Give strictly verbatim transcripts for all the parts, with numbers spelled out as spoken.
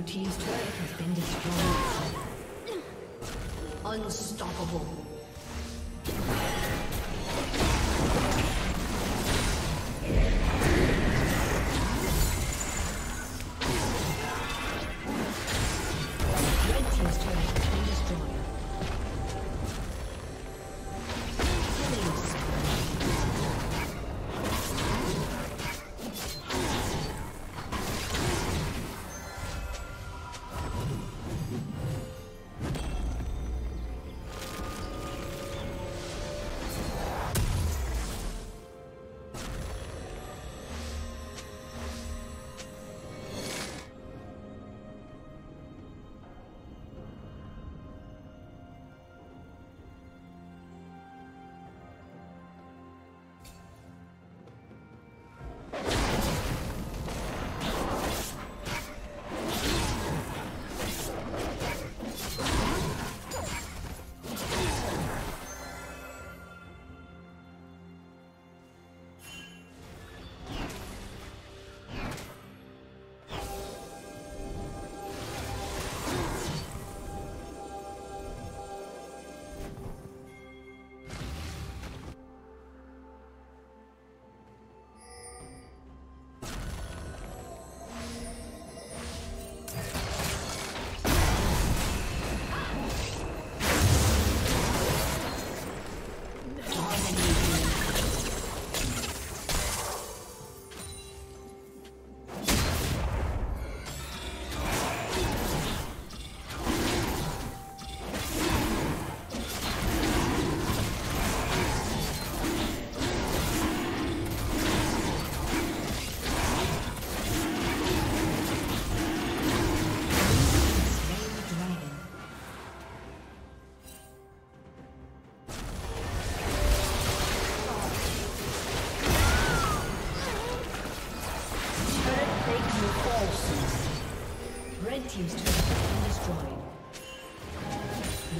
Blue team's turret has been destroyed. Unstoppable. Red team's turret has been destroyed.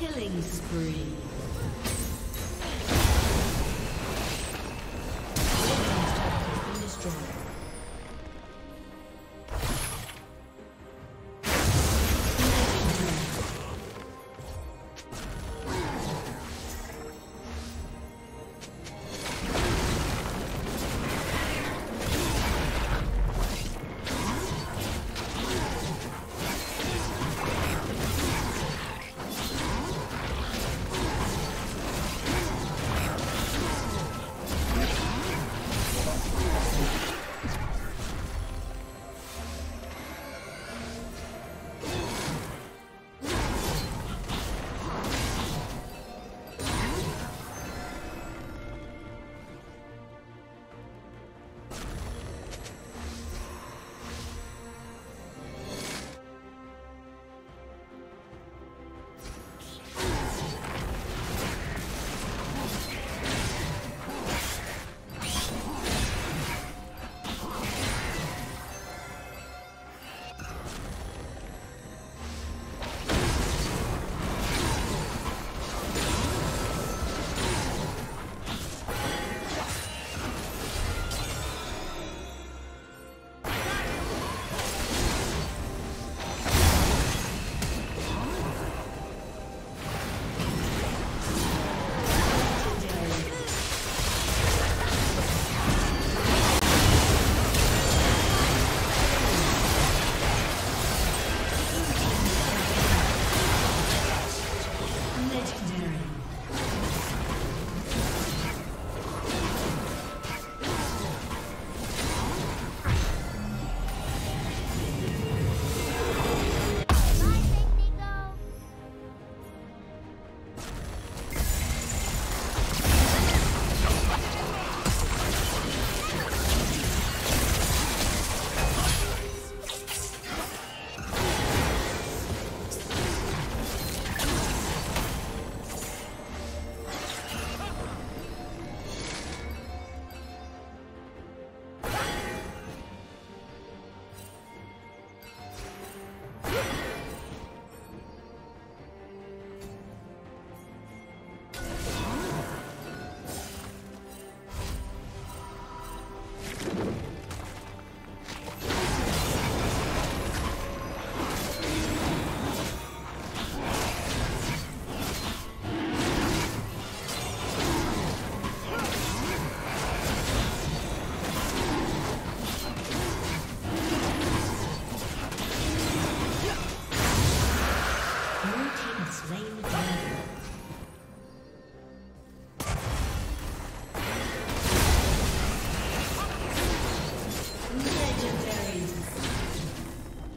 Killing spree.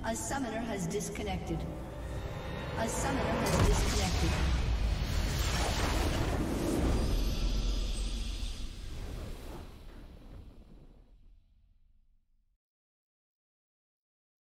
A summoner has disconnected. A summoner has disconnected.